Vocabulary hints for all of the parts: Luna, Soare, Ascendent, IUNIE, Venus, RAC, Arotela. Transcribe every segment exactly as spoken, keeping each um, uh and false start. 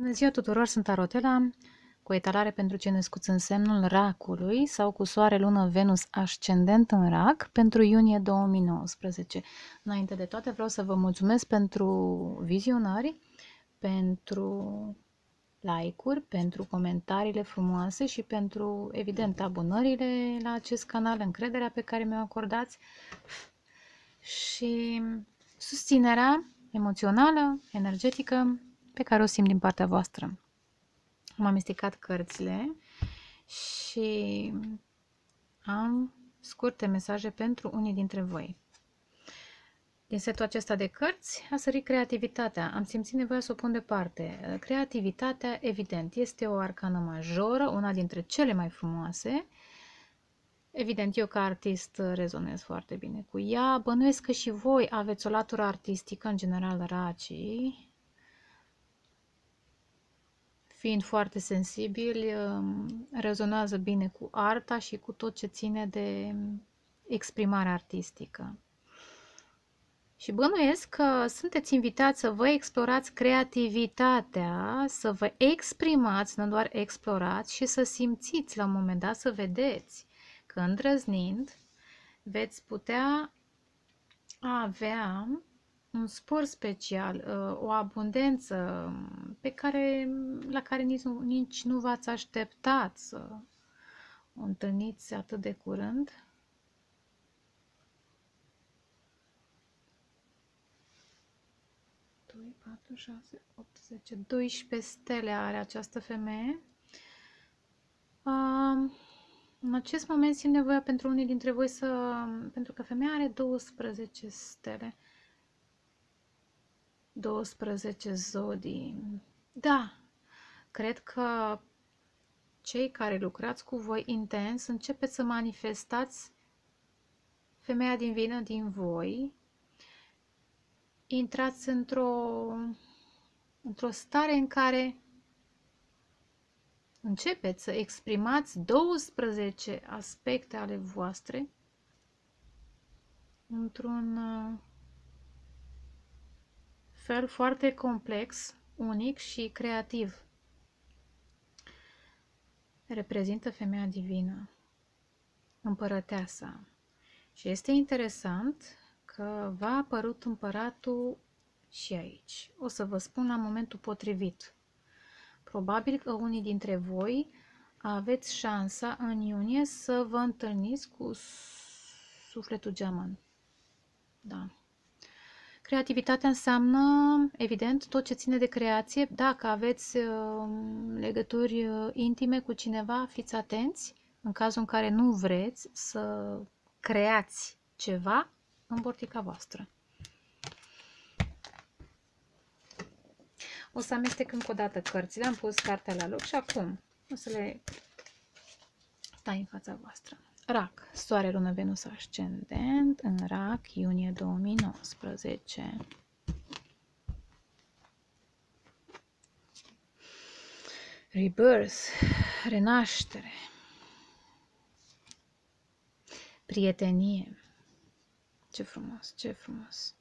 Bună ziua tuturor, sunt Arotela, cu etalare pentru cei născuți în semnul racului sau cu soare, lună, Venus, ascendent în rac pentru iunie două mii nouăsprezece. Înainte de toate vreau să vă mulțumesc pentru vizionări, pentru like-uri, pentru comentariile frumoase și pentru, evident, abonările la acest canal, încrederea pe care mi-o acordați și susținerea emoțională, energetică pe care o simt din partea voastră. Am amestecat cărțile și am scurte mesaje pentru unii dintre voi. Din setul acesta de cărți a sărit creativitatea. Am simțit nevoia să o pun departe. Creativitatea, evident, este o arcană majoră, una dintre cele mai frumoase. Evident, eu ca artist rezonez foarte bine cu ea. Bănuiesc că și voi aveți o latură artistică, în general racii, fiind foarte sensibili, rezonează bine cu arta și cu tot ce ține de exprimare artistică. Și bănuiesc că sunteți invitați să vă explorați creativitatea, să vă exprimați, nu doar explorați, și să simțiți la un moment dat, să vedeți că îndrăznind veți putea avea un spor special, o abundență pe care, la care nici, nici nu v-ați așteptat să o întâlniți atât de curând. doi, patru, șase, opt, zece, doisprezece stele are această femeie. Um, În acest moment simt nevoia pentru unii dintre voi să... pentru că femeia are douăsprezece stele. douăsprezece zodii. Da, cred că cei care lucrați cu voi intens începeți să manifestați femeia divină din voi. Intrați într-o într-o stare în care începeți să exprimați douăsprezece aspecte ale voastre într-un fel foarte complex, unic și creativ. Reprezintă femeia divină, împărăteasa. Și este interesant că v-a apărut împăratul și aici. O să vă spun la momentul potrivit. Probabil că unii dintre voi aveți șansa în iunie să vă întâlniți cu sufletul geaman. Da. Creativitatea înseamnă, evident, tot ce ține de creație. Dacă aveți legături intime cu cineva, fiți atenți. În cazul în care nu vreți să creați ceva în bortica voastră. O să amestec încă o dată cărțile. Am pus cartea la loc și acum o să le stai în fața voastră. Rac, soare, lună, Venus, ascendent în rac, iunie două mii nouăsprezece. Rebirth, renaștere. Prietenie. Ce frumos, ce frumos.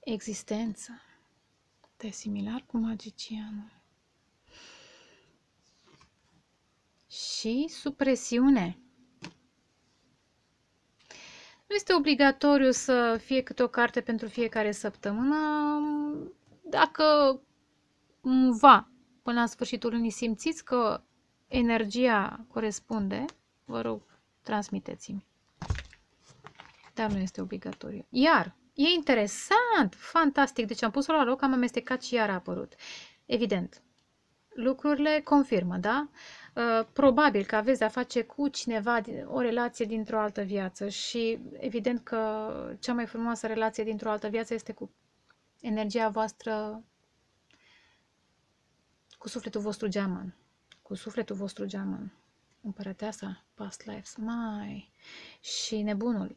Existență. Te-ai similar cu magicianul. Și supresiune. Nu este obligatoriu să fie câte o carte pentru fiecare săptămână. Dacă va, până la sfârșitul lunii simțiți că energia corespunde, vă rog, transmiteți-mi. Dar nu este obligatoriu. Iar e interesant, fantastic. Deci am pus-o la loc, am amestecat și iar a apărut. Evident, lucrurile confirmă, da? Probabil că aveți de-a face cu cineva, o relație dintr-o altă viață și evident că cea mai frumoasă relație dintr-o altă viață este cu energia voastră, cu sufletul vostru geaman, cu sufletul vostru geaman, împărăteasa, past lives, mai și nebunul.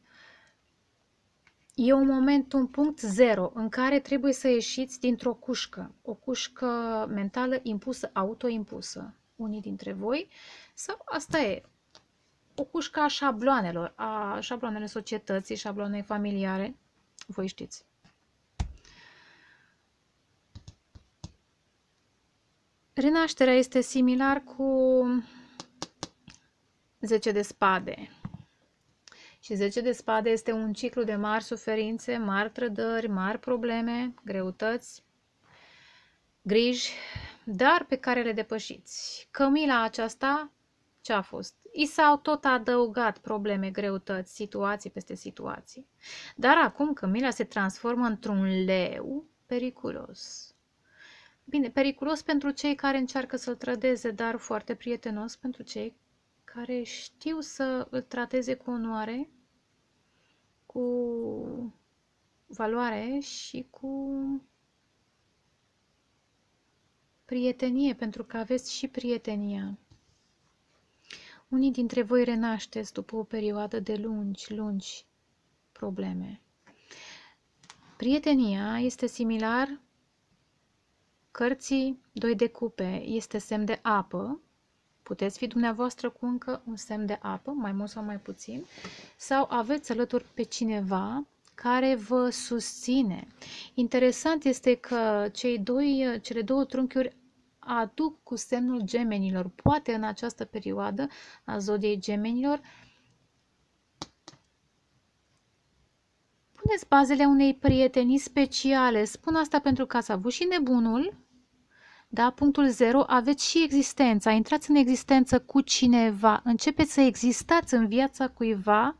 E un moment, un punct zero în care trebuie să ieșiți dintr-o cușcă, o cușcă mentală impusă, autoimpusă. Unii dintre voi, sau asta e o cușcă a șabloanelor, a șabloanelor societății, șabloanele familiare, voi știți. Renașterea este similar cu zece de spade. Și zece de spade este un ciclu de mari suferințe, mari trădări, mari probleme, greutăți, griji, dar pe care le depășiți. Cămila aceasta ce a fost? I s-au tot adăugat probleme, greutăți, situații peste situații. Dar acum cămila se transformă într-un leu periculos. Bine, periculos pentru cei care încearcă să-l trădeze, dar foarte prietenos pentru cei care știu să îl trateze cu onoare, cu valoare și cu prietenie, pentru că aveți și prietenia. Unii dintre voi renașteți după o perioadă de lungi, lungi probleme. Prietenia este similar cărții doi de cupe, este semn de apă. Puteți fi dumneavoastră cu încă un semn de apă, mai mult sau mai puțin, sau aveți alături pe cineva care vă susține. Interesant este că cei doi, cele două trunchiuri aduc cu semnul gemenilor. Poate în această perioadă a zodiei gemenilor puneți bazele unei prietenii speciale. Spun asta pentru că ați avut și nebunul, da? Punctul zero, aveți și existența. Intrați în existență cu cineva. Începeți să existați în viața cuiva,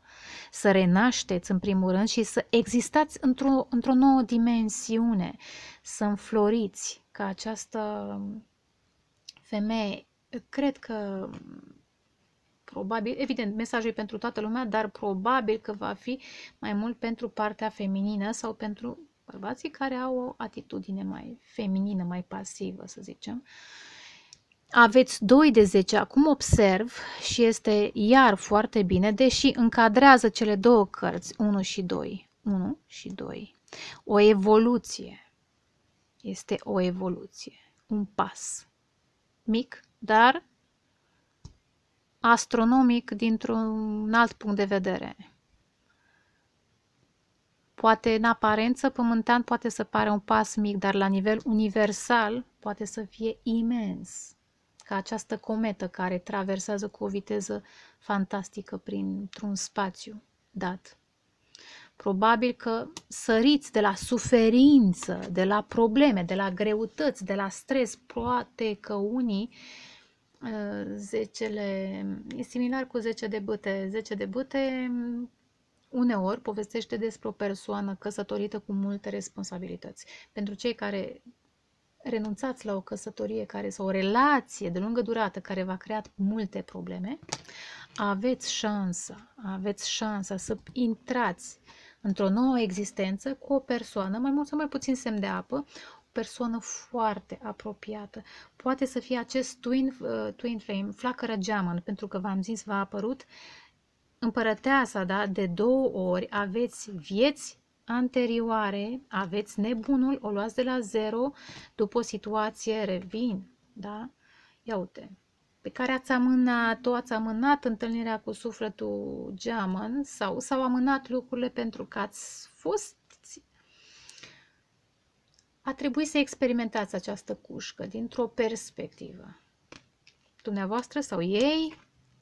să renașteți în primul rând și să existați într-o într-o nouă dimensiune, să înfloriți ca această femeie. Cred că probabil, evident, mesajul e pentru toată lumea, dar probabil că va fi mai mult pentru partea feminină sau pentru bărbații care au o atitudine mai feminină, mai pasivă, să zicem. Aveți doi de zece, acum observ și este iar foarte bine, deși încadrează cele două cărți, unu și doi. unu și doi. O evoluție. Este o evoluție. Un pas. Mic, dar astronomic dintr-un alt punct de vedere. Poate în aparență pământan poate să pare un pas mic, dar la nivel universal poate să fie imens. Ca această cometă care traversează cu o viteză fantastică printr-un spațiu dat. Probabil că săriți de la suferință, de la probleme, de la greutăți, de la stres. Poate că unii zecele, e similar cu zece de bâte. zece de bâte uneori povestește despre o persoană căsătorită cu multe responsabilități. Pentru cei care renunțați la o căsătorie care, sau o relație de lungă durată care v-a creat multe probleme, aveți șansa, aveți șansa să intrați într-o nouă existență cu o persoană, mai mult sau mai puțin semn de apă, o persoană foarte apropiată. Poate să fie acest twin, uh, twin flame, flacără geamăn, pentru că v-am zis, v-a apărut împărăteasa, da? De două ori aveți vieți anterioare, aveți nebunul, o luați de la zero, după o situație revin, da? Ia uite, pe care ați amânat-o, ați amânat întâlnirea cu sufletul geamăn sau s-au amânat lucrurile pentru că ați fost, a trebuit să experimentați această cușcă dintr-o perspectivă. Dumneavoastră sau ei,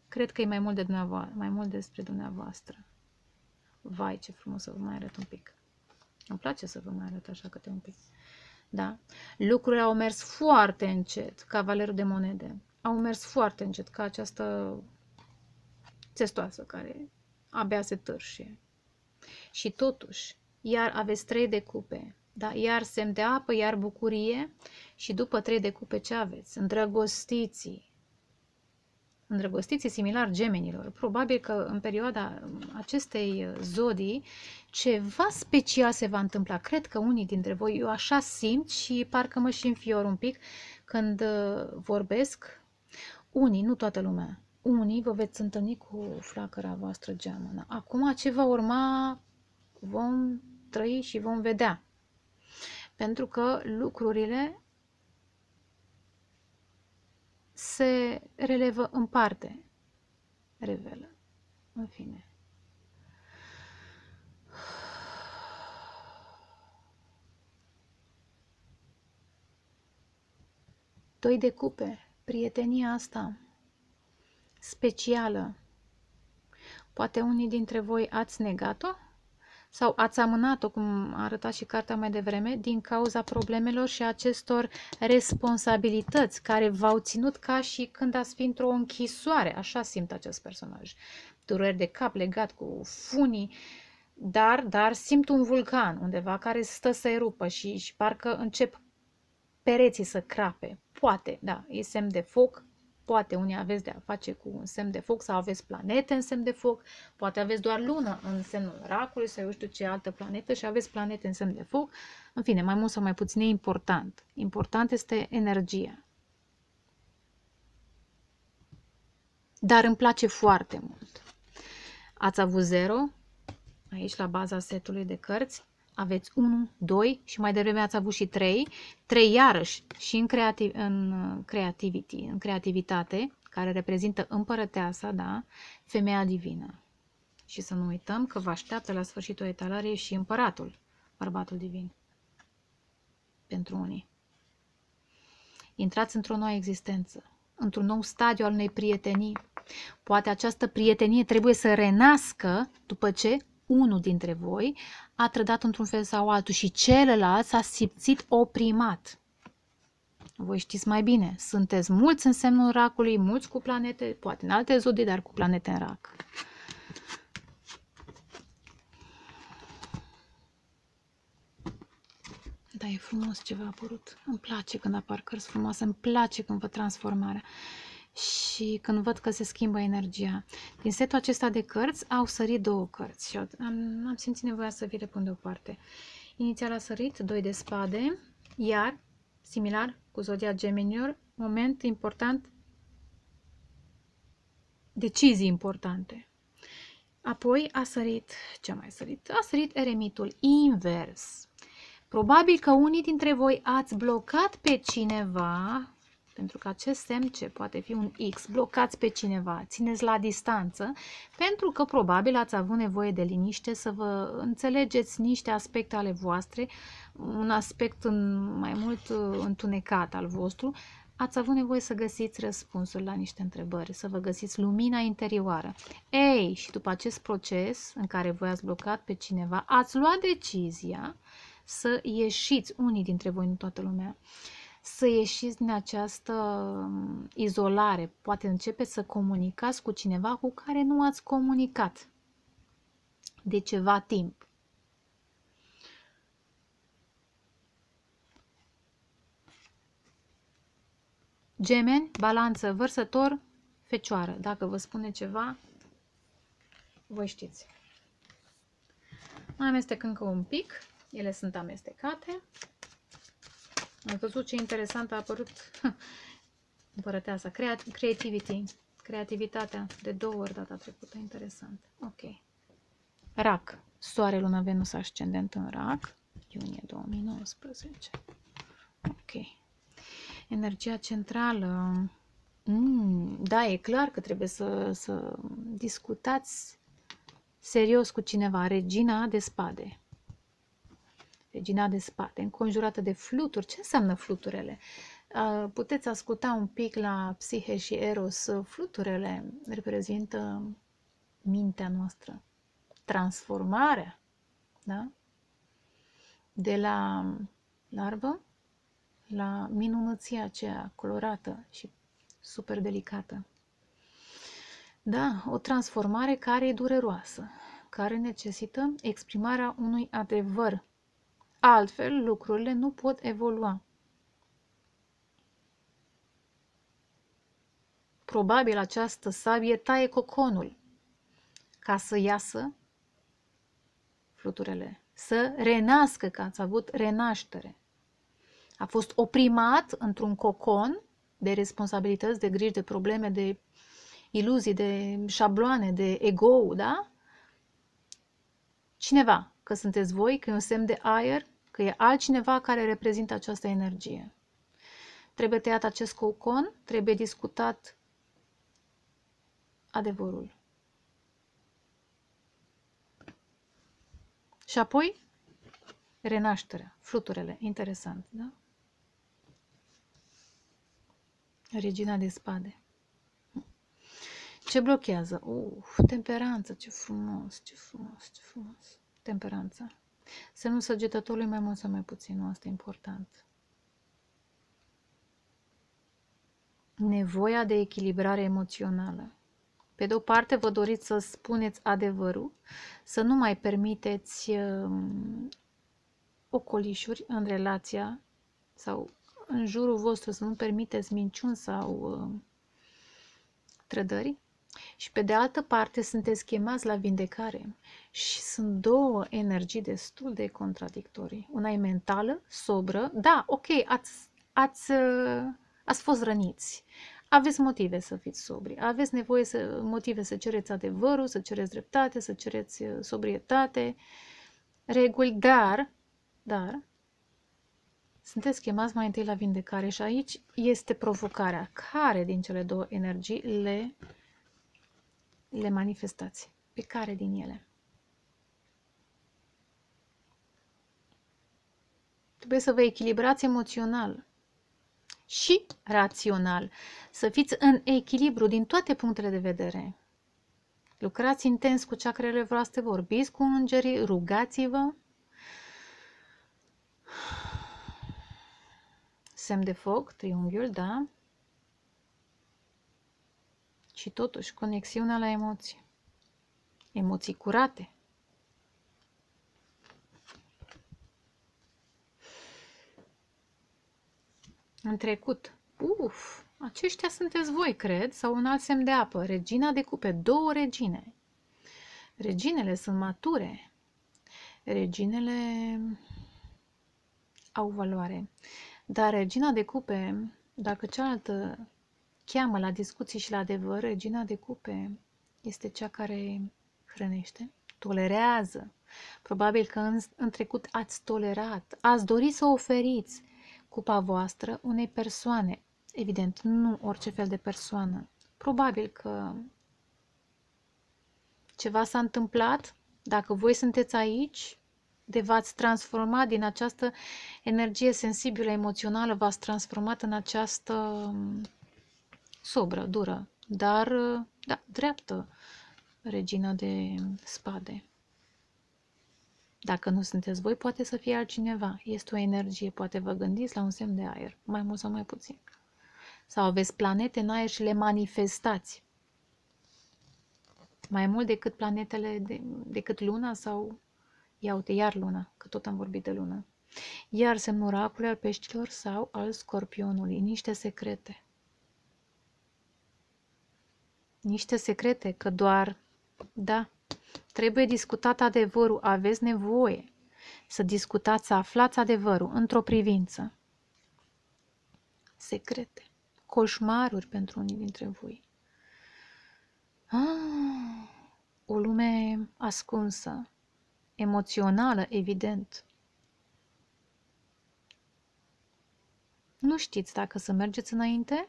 cred că e mai mult, de dumneavoastră, mai mult despre dumneavoastră. Vai, ce frumos să vă mai arăt un pic. Îmi place să vă mai arăt așa câte un pic. Da? Lucrurile au mers foarte încet, cavalerul de monede. Au mers foarte încet, ca această țestoasă care abia se târșie. Și totuși, iar aveți trei de cupe. Da? Iar semn de apă, iar bucurie. Și după trei de cupe ce aveți? Îndrăgostiții. Îndrăgostiții similar gemenilor. Probabil că în perioada acestei zodii ceva special se va întâmpla. Cred că unii dintre voi, eu așa simt și parcă mă și înfior un pic când vorbesc. Unii, nu toată lumea, unii vă veți întâlni cu flacăra voastră geamănă. Acum ce va urma vom trăi și vom vedea. Pentru că lucrurile se relevă în parte, revelă, în fine. Doi de cupe, prietenia asta specială. Poate unii dintre voi ați negat-o sau ați amânat-o, cum arăta și cartea mai devreme, din cauza problemelor și acestor responsabilități care v-au ținut ca și când ați fi într-o închisoare. Așa simt acest personaj. Dureri de cap legat cu funii, dar, dar simt un vulcan undeva care stă să erupă și, și parcă încep pereții să crape. Poate, da, e semn de foc. Poate unii aveți de a face cu un semn de foc sau aveți planete în semn de foc, poate aveți doar lună în semnul racului sau eu știu ce altă planetă și aveți planete în semn de foc. În fine, mai mult sau mai puțin e important. Important este energia. Dar îmi place foarte mult. Ați avut zero aici la baza setului de cărți. Aveți unu, doi și mai devreme ați avut și trei. trei iarăși și în, creativ, în, creativity, în creativitate, care reprezintă împărăteasa, da, femeia divină. Și să nu uităm că vă așteaptă la sfârșitul etalării și împăratul, bărbatul divin. Pentru unii. Intrați într-o nouă existență, într-un nou stadiu al unei prietenii. Poate această prietenie trebuie să renască după ce unul dintre voi a trădat într-un fel sau altul și celălalt s-a simțit oprimat. Voi știți mai bine, sunteți mulți în semnul racului, mulți cu planete, poate în alte zodii, dar cu planete în rac. Da, e frumos ce v-a apărut. Îmi place când apar cărți frumoase, îmi place când văd transformarea. Și când văd că se schimbă energia. Din setul acesta de cărți au sărit două cărți și am, am simțit nevoia să vi le pun deoparte. Inițial a sărit doi de spade, iar, similar cu zodia Gemenilor, moment important, decizii importante. Apoi a sărit, ce a mai sărit? A sărit eremitul, invers. Probabil că unii dintre voi ați blocat pe cineva. Pentru că acest semn ce poate fi un X, blocați pe cineva, țineți la distanță, pentru că probabil ați avut nevoie de liniște să vă înțelegeți niște aspecte ale voastre, un aspect în mai mult întunecat al vostru, ați avut nevoie să găsiți răspunsuri la niște întrebări, să vă găsiți lumina interioară. Ei, și după acest proces în care voi ați blocat pe cineva, ați luat decizia să ieșiți, unii dintre voi, nu toată lumea, să ieșiți din această izolare. Poate începeți să comunicați cu cineva cu care nu ați comunicat de ceva timp. Gemeni, balanță, vărsător, fecioară. Dacă vă spune ceva, voi știți. Mai amestec încă un pic. Ele sunt amestecate. Ați văzut ce interesant a apărut împărăteasa, creativity, creativitatea, de două ori data trecută, interesant. Ok. Rac, Soare, Luna, Venus, ascendent în Rac, iunie două mii nouăsprezece. Ok. Energia centrală, mm, da, e clar că trebuie să, să discutați serios cu cineva, regina de spade. Regina de spade, înconjurată de fluturi. Ce înseamnă fluturele? Puteți asculta un pic la Psihe și Eros. Fluturele reprezintă mintea noastră, transformarea, da? De la larvă la minunăția aceea colorată și super delicată. Da, o transformare care e dureroasă, care necesită exprimarea unui adevăr. Altfel, lucrurile nu pot evolua. Probabil această sabie taie coconul ca să iasă fluturele, să renască, că ați avut renaștere. A fost oprimat într-un cocon de responsabilități, de griji, de probleme, de iluzii, de șabloane, de ego, da? Cineva, că sunteți voi, că e un semn de aer, că e altcineva care reprezintă această energie. Trebuie tăiat acest cocon, trebuie discutat adevărul. Și apoi, renașterea, fluturele, interesant, da? Regina de spade. Ce blochează? Uf, temperanță, ce frumos, ce frumos, ce frumos. Temperanța. Semnul săgetătorului, mai mult sau mai puțin, nu, asta e important. Nevoia de echilibrare emoțională. Pe de o parte, vă doriți să spuneți adevărul, să nu mai permiteți ocolișuri în relația sau în jurul vostru, să nu permiteți minciuni sau trădări. Și pe de altă parte, sunteți chemați la vindecare. Și sunt două energii destul de contradictorii. Una e mentală, sobră. Da, ok, ați, ați, ați fost răniți. Aveți motive să fiți sobri, aveți nevoie să, motive să cereți adevărul, să cereți dreptate, să cereți sobrietate, reguli, dar, dar sunteți chemați mai întâi la vindecare și aici este provocarea. Care din cele două energii le, le manifestați? Pe care din ele? Trebuie să vă echilibrați emoțional și rațional, să fiți în echilibru din toate punctele de vedere. Lucrați intens cu ceacrele voastre, vorbiți cu îngerii, rugați-vă. Semn de foc, triunghiul, da. Și totuși, conexiunea la emoții. Emoții curate. În trecut. Uf, aceștia sunteți voi, cred, sau un alt semn de apă. Regina de cupe, două regine. Reginele sunt mature. Reginele au valoare. Dar regina de cupe, dacă cealaltă cheamă la discuții și la adevăr, regina de cupe este cea care hrănește, tolerează. Probabil că în, în trecut ați tolerat, ați dorit să oferiți cupa voastră unei persoane, evident, nu orice fel de persoană. Probabil că ceva s-a întâmplat, dacă voi sunteți aici, de v-ați transformat din această energie sensibilă, emoțională, v-ați transformat în această sobră, dură, dar, da, dreaptă, regina de spade. Dacă nu sunteți voi, poate să fie altcineva. Este o energie, poate vă gândiți la un semn de aer, mai mult sau mai puțin. Sau aveți planete în aer și le manifestați. Mai mult decât planetele, de, decât luna sau... Ia uite, iar luna, că tot am vorbit de lună. Iar semnul racului, al peștilor sau al scorpionului. Niște secrete. Niște secrete, că doar... Da... Trebuie discutat adevărul, aveți nevoie să discutați, să aflați adevărul într-o privință. Secrete, coșmaruri pentru unii dintre voi. Ah, o lume ascunsă, emoțională, evident. Nu știți dacă să mergeți înainte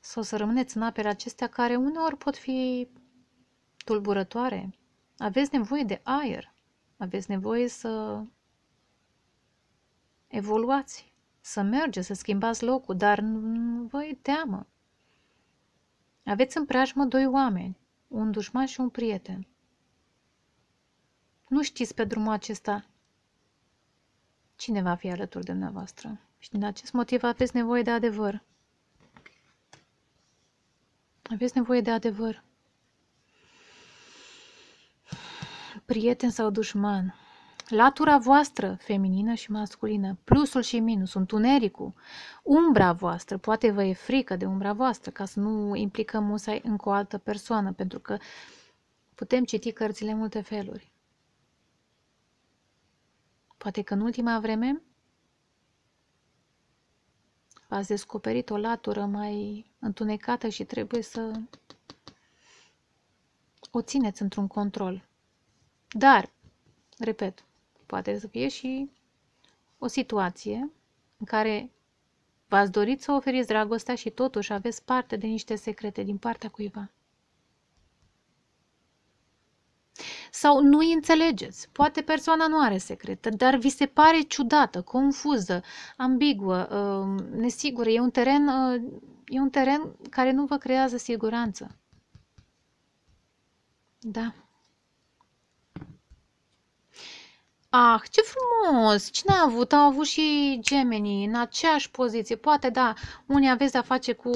sau să rămâneți în apele acestea care uneori pot fi... tulburătoare. Aveți nevoie de aer. Aveți nevoie să evoluați, să mergeți, să schimbați locul, dar nu vă e teamă. Aveți în preajmă doi oameni, un dușman și un prieten. Nu știți pe drumul acesta cine va fi alături de dumneavoastră. Și din acest motiv aveți nevoie de adevăr. Aveți nevoie de adevăr. Prieten sau dușman, latura voastră, feminină și masculină, plusul și minusul, întunericul, umbra voastră, poate vă e frică de umbra voastră, ca să nu implicăm musai încă o altă persoană, pentru că putem citi cărțile multe feluri. Poate că în ultima vreme v-ați descoperit o latură mai întunecată și trebuie să o țineți într-un control. Dar, repet, poate să fie și o situație în care v-ați dorit să oferiți dragostea și totuși aveți parte de niște secrete din partea cuiva. sau nu îi înțelegeți. Poate persoana nu are secretă, dar vi se pare ciudată, confuză, ambiguă, nesigură. E un teren, e un teren care nu vă creează siguranță. Da. Ah, ce frumos! Cine a avut? Au avut și gemenii în aceeași poziție. Poate, da, unii aveți de-a face cu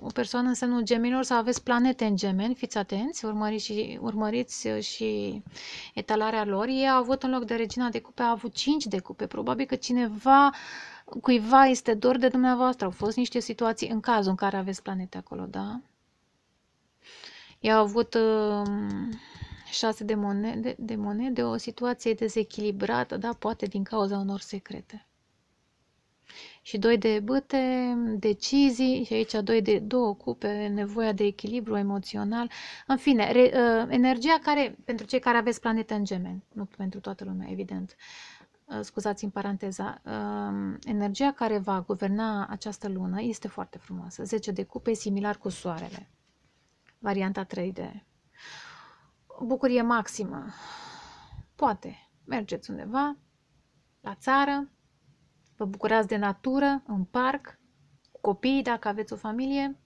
o persoană în semnul gemenilor sau aveți planete în gemeni. Fiți atenți, urmăriți și, urmăriți și etalarea lor. Ei au avut, în loc de regina de cupe, a avut cinci de cupe. Probabil că cineva, cuiva este dor de dumneavoastră. Au fost niște situații în cazul în care aveți planete acolo, da? Ei au avut... Um... șase de monede, de monede, o situație dezechilibrată, da, poate din cauza unor secrete. Și doi de bâte, decizii, și aici doi de două cupe, nevoia de echilibru emoțional. În fine, re, energia care, pentru cei care aveți planete în gemeni, nu pentru toată lumea, evident, scuzați în paranteza, energia care va guverna această lună este foarte frumoasă. zece de cupe, similar cu soarele. Varianta trei D. Bucurie maximă. Poate mergeți undeva la țară, vă bucurați de natură, în parc, cu copiii dacă aveți o familie.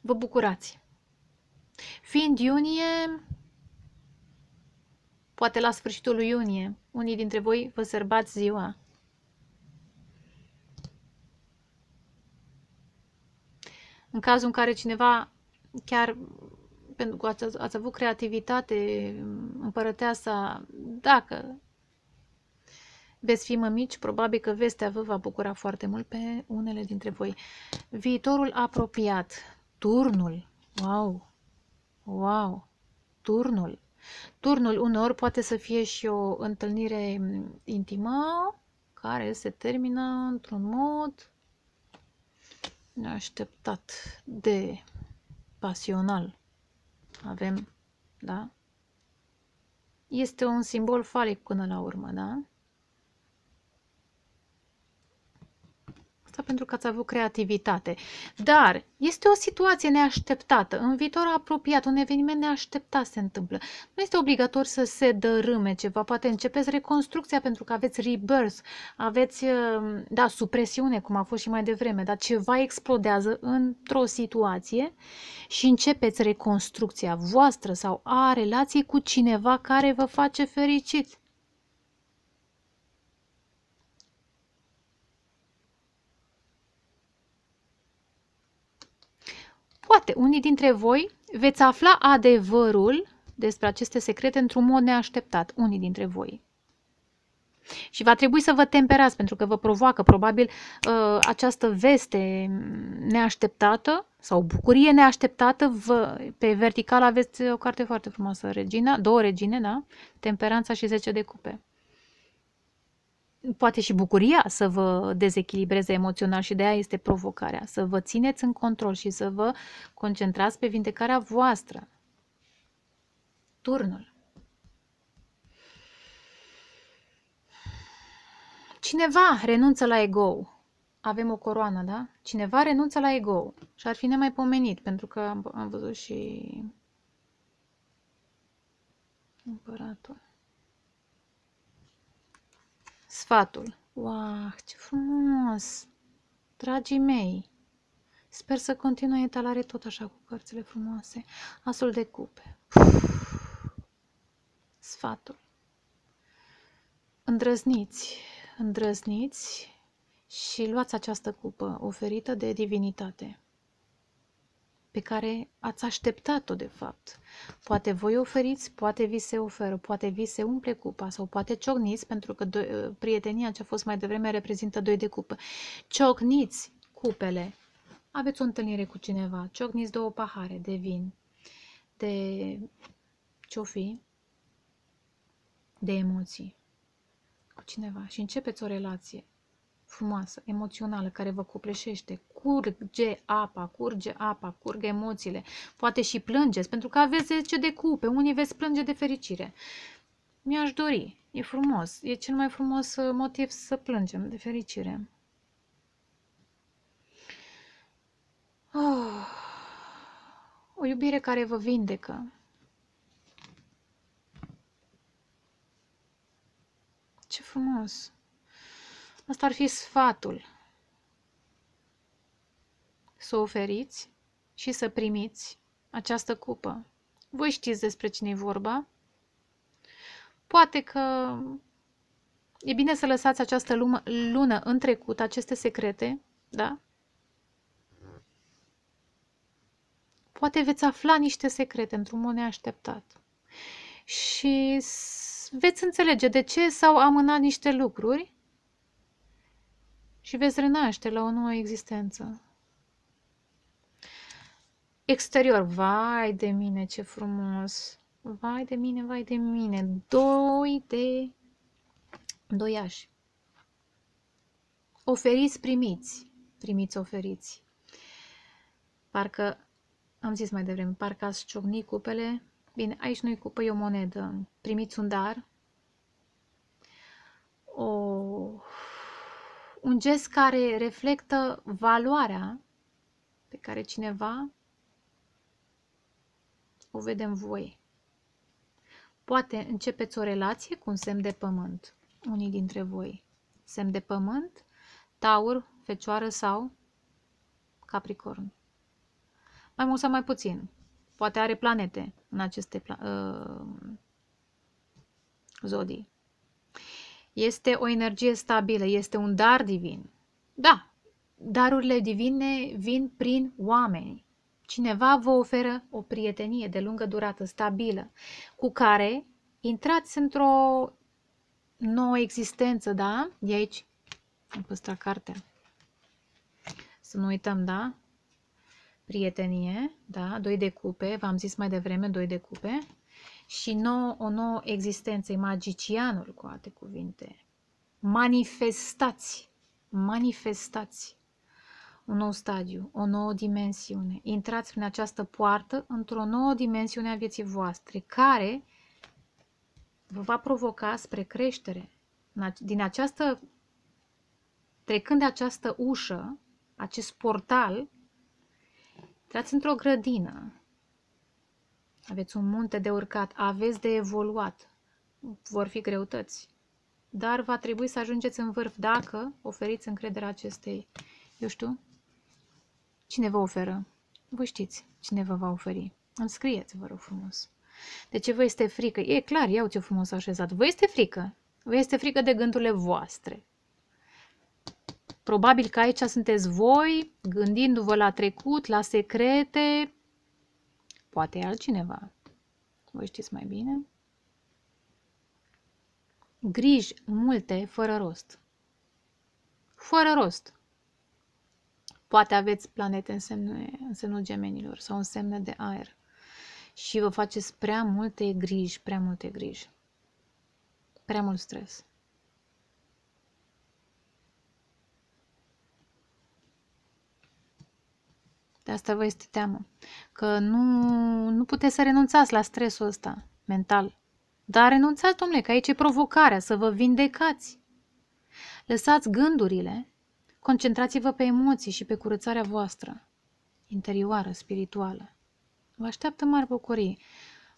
Vă bucurați. Fiind iunie, poate la sfârșitul lui iunie, unii dintre voi vă sărbați ziua. În cazul în care cineva, chiar pentru că ați, ați avut creativitate împărăteasa, dacă veți fi mămici, probabil că vestea vă va bucura foarte mult pe unele dintre voi. Viitorul apropiat, turnul, wow, wow, turnul. Turnul uneori poate să fie și o întâlnire intimă care se termină într-un mod... neașteptat de pasional. Avem, da? Este un simbol falic până la urmă, da? Asta pentru că ați avut creativitate. Dar este o situație neașteptată, în viitor apropiat, un eveniment neașteptat se întâmplă. Nu este obligatoriu să se dărâme ceva, poate începeți reconstrucția pentru că aveți rebirth, aveți, da, supresiune, cum a fost și mai devreme, dar ceva explodează într-o situație și începeți reconstrucția voastră sau a relației cu cineva care vă face fericiți. Poate unii dintre voi veți afla adevărul despre aceste secrete într-un mod neașteptat, unii dintre voi. Și va trebui să vă temperați pentru că vă provoacă probabil această veste neașteptată sau bucurie neașteptată. Vă, pe vertical aveți o carte foarte frumoasă, Regina, două regine, da? Temperanța și zece de cupe. Poate și bucuria să vă dezechilibreze emoțional și de aia este provocarea. Să vă țineți în control și să vă concentrați pe vindecarea voastră. Turnul. Cineva renunță la ego. Avem o coroană, da? Cineva renunță la ego și ar fi nemaipomenit pentru că am văzut și împăratul. Sfatul. Wow, ce frumos! Dragii mei, sper să continui etalare tot așa cu cărțile frumoase. Asul de cupe. Sfatul. Îndrăzniți, îndrăzniți și luați această cupă oferită de divinitate pe care ați așteptat-o de fapt. Poate voi oferiți, poate vi se oferă, poate vi se umple cupa sau poate ciocniți, pentru că do prietenia ce a fost mai devreme reprezintă doi de cupă. Ciocniți cupele, aveți o întâlnire cu cineva, ciocniți două pahare de vin, de ciofi, de emoții cu cineva și începeți o relație frumoasă, emoțională, care vă copleșește, curge apa, curge apa, curg emoțiile, poate și plângeți, pentru că aveți zece de cupe, unii veți plânge de fericire. Mi-aș dori, e frumos, e cel mai frumos motiv să plângem de fericire. Oh, O iubire care vă vindecă. Ce frumos! Asta ar fi sfatul. Să oferiți și să primiți această cupă. Voi știți despre cine e vorba. Poate că e bine să lăsați această lună, lună în trecut, aceste secrete, da? Poate veți afla niște secrete într-un mod neașteptat. Și veți înțelege de ce s-au amânat niște lucruri și veți renaște la o nouă existență. Exterior, vai de mine, ce frumos! Vai de mine, vai de mine! Doi de... doiași. Oferiți, primiți. Primiți, oferiți. Parcă, am zis mai devreme, parcă ați ciocni cupele. Bine, aici nu-i cupă, e o monedă. Primiți un dar. O... Un gest care reflectă valoarea pe care cineva o vede în voi. Poate începeți o relație cu un semn de pământ. Unii dintre voi. Semn de pământ, taur, fecioară sau capricorn. Mai mult sau mai puțin. Poate are planete în aceste uh, zodii. Este o energie stabilă, este un dar divin. Da, darurile divine vin prin oameni. Cineva vă oferă o prietenie de lungă durată, stabilă, cu care intrați într-o nouă existență, da? De aici am păstrat cartea. Să nu uităm, da? Prietenie, da? Doi de cupe, v-am zis mai devreme, doi de cupe. Și nouă, o nouă existență, magicianul, cu alte cuvinte. Manifestați, manifestați un nou stadiu, o nouă dimensiune. Intrați prin această poartă într-o nouă dimensiune a vieții voastre, care vă va provoca spre creștere. Din această, trecând de această ușă, acest portal, intrați într-o grădină. Aveți un munte de urcat, aveți de evoluat. Vor fi greutăți. Dar va trebui să ajungeți în vârf dacă oferiți încrederea acestei, eu știu, cine vă oferă? Vă știți cine vă va oferi. Îmi scrieți, vă rog frumos. De ce vă este frică? E clar, iau ce frumos așezat. Vă este frică? Vă este frică de gândurile voastre. Probabil că aici sunteți voi, gândindu-vă la trecut, la secrete. Poate e altcineva. Voi știți mai bine. Griji multe, fără rost. Fără rost. Poate aveți planete în, semne, în semnul gemenilor sau în semne de aer. Și vă faceți prea multe griji, prea multe griji. Prea mult stres. De asta vă este teamă. Că nu, nu puteți să renunțați la stresul ăsta mental. Dar renunțați, domnule, că aici e provocarea, să vă vindecați. Lăsați gândurile, concentrați-vă pe emoții și pe curățarea voastră interioară, spirituală. Vă așteaptă mari bucurii.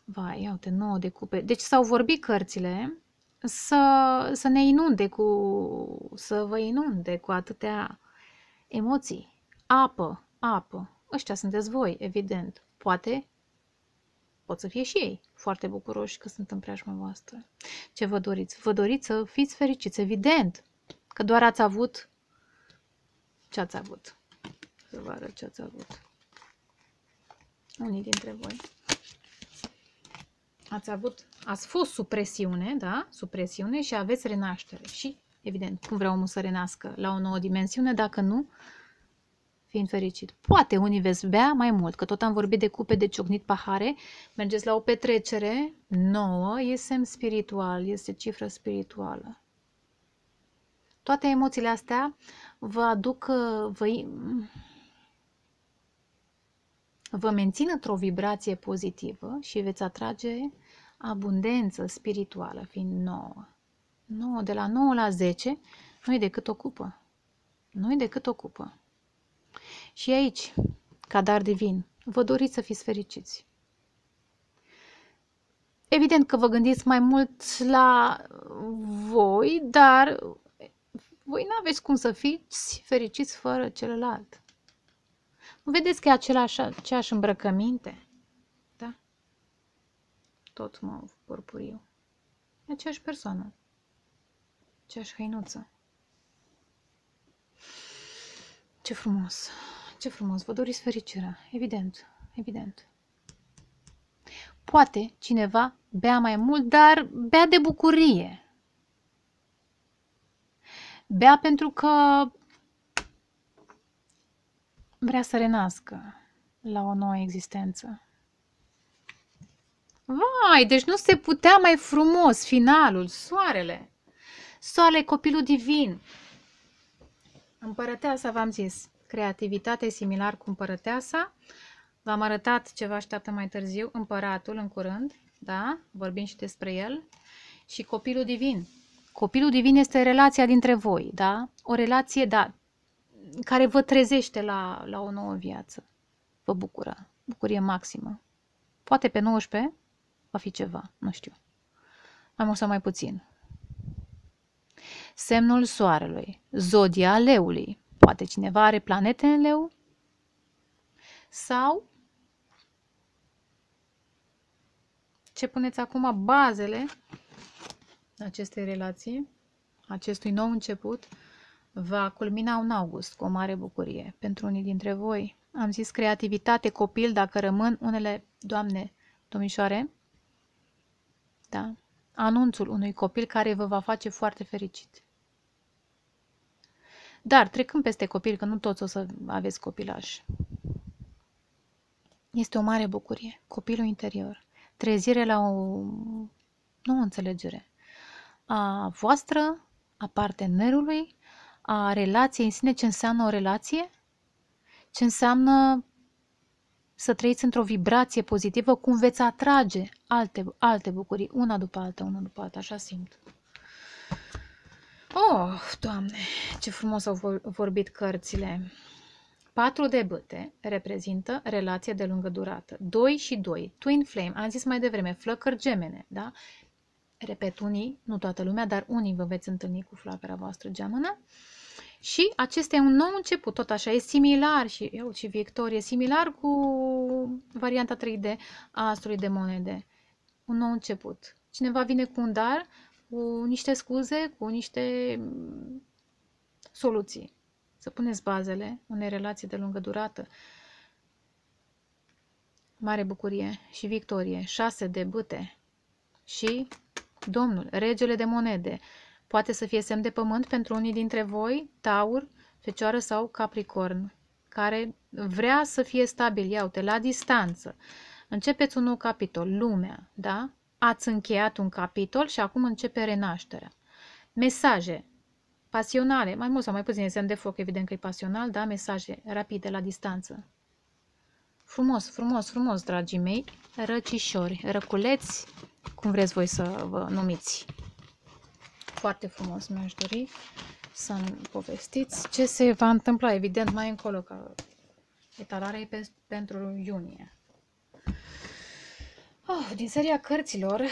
Vai, iau-te, nouă de cupe. Deci s-au vorbit cărțile să, să ne inunde cu, să vă inunde cu atâtea emoții. Apă, apă. Ăștia sunteți voi, evident. Poate pot să fie și ei foarte bucuroși că sunt în preajma voastră. Ce vă doriți? Vă doriți să fiți fericiți, evident. Că doar ați avut ce ați avut. Să vă arăt ce ați avut. Unii dintre voi ați avut, ați fost sub presiune, da? Sub presiune și aveți renaștere. Și, evident, cum vrea omul să renască la o nouă dimensiune, dacă nu, fiind fericit. Poate unii veți bea mai mult, că tot am vorbit de cupe de ciocnit pahare, mergeți la o petrecere nouă, e semn spiritual, este cifră spirituală. Toate emoțiile astea vă aduc, vă... Vă mențin într-o vibrație pozitivă și veți atrage abundență spirituală, fiind nouă. nouă de la nouă la zece nu-i decât o cupă. Nu-i decât o cupă. Și aici, cadar divin, vă doriți să fiți fericiți. Evident că vă gândiți mai mult la voi, dar voi nu aveți cum să fiți fericiți fără celălalt. Nu vedeți că e același, aceeași îmbrăcăminte? Da? Tot mă purpuriu. E aceeași persoană. Aceeași hăinuță. Ce frumos! Ce frumos! Vă doriți fericirea. Evident, evident. Poate cineva bea mai mult, dar bea de bucurie. Bea pentru că vrea să renască la o nouă existență. Vai, deci nu se putea mai frumos finalul, soarele. Soare, copilul divin. Împărăteasa, v-am zis, creativitate e similar cu împărăteasa. V-am arătat ce vă așteaptă mai târziu, împăratul în curând, da? Vorbim și despre el. Și copilul divin. Copilul divin este relația dintre voi, da? O relație, da, care vă trezește la, la o nouă viață. Vă bucură, bucurie maximă. Poate pe nouăsprezece va fi ceva, nu știu. Mai mult sau mai puțin. Semnul soarelui, zodia leului. Poate cineva are planete în leu? Sau ce puneți acum bazele acestei relații, acestui nou început, va culmina în august cu o mare bucurie pentru unii dintre voi. Am zis creativitate, copil, dacă rămân unele doamne, domnișoare, da? Anunțul unui copil care vă va face foarte fericit. Dar trecând peste copil, că nu toți o să aveți copilași. Este o mare bucurie. Copilul interior. Trezire la o nouă înțelegere a voastră, a partenerului, a relației în sine. Ce înseamnă o relație? Ce înseamnă să trăiți într-o vibrație pozitivă? Cum veți atrage alte, alte bucurii, una după alta, una după alta. Așa simt. Oh, Doamne, ce frumos au vorbit cărțile! Patru de bâte reprezintă relație de lungă durată. doi și doi, twin flame, am zis mai devreme, flăcări gemene, da? Repet, unii, nu toată lumea, dar unii vă veți întâlni cu flacăra voastră geamănă. Și acesta e un nou început, tot așa, e similar și eu și Victor, e similar cu varianta trei D a astrului de monede. Un nou început. Cineva vine cu un dar, cu niște scuze, cu niște soluții. Să puneți bazele unei relații de lungă durată. Mare bucurie și victorie. Șase de bâte. Și Domnul, regele de monede. Poate să fie semn de pământ pentru unii dintre voi, Taur, Fecioară sau Capricorn, care vrea să fie stabil. Iau-te, la distanță. Începeți un nou capitol, lumea, da? Ați încheiat un capitol și acum începe renașterea. Mesaje. Pasionale, mai mult sau mai puțin, semn de foc, evident că e pasional, da? Mesaje rapide, la distanță. Frumos, frumos, frumos, dragii mei, răcișori, răculeți, cum vreți voi să vă numiți. Foarte frumos, mi-aș dori să-mi povestiți ce se va întâmpla, evident, mai încolo, că etalarea e pe, pentru iunie. Oh, din seria cărților...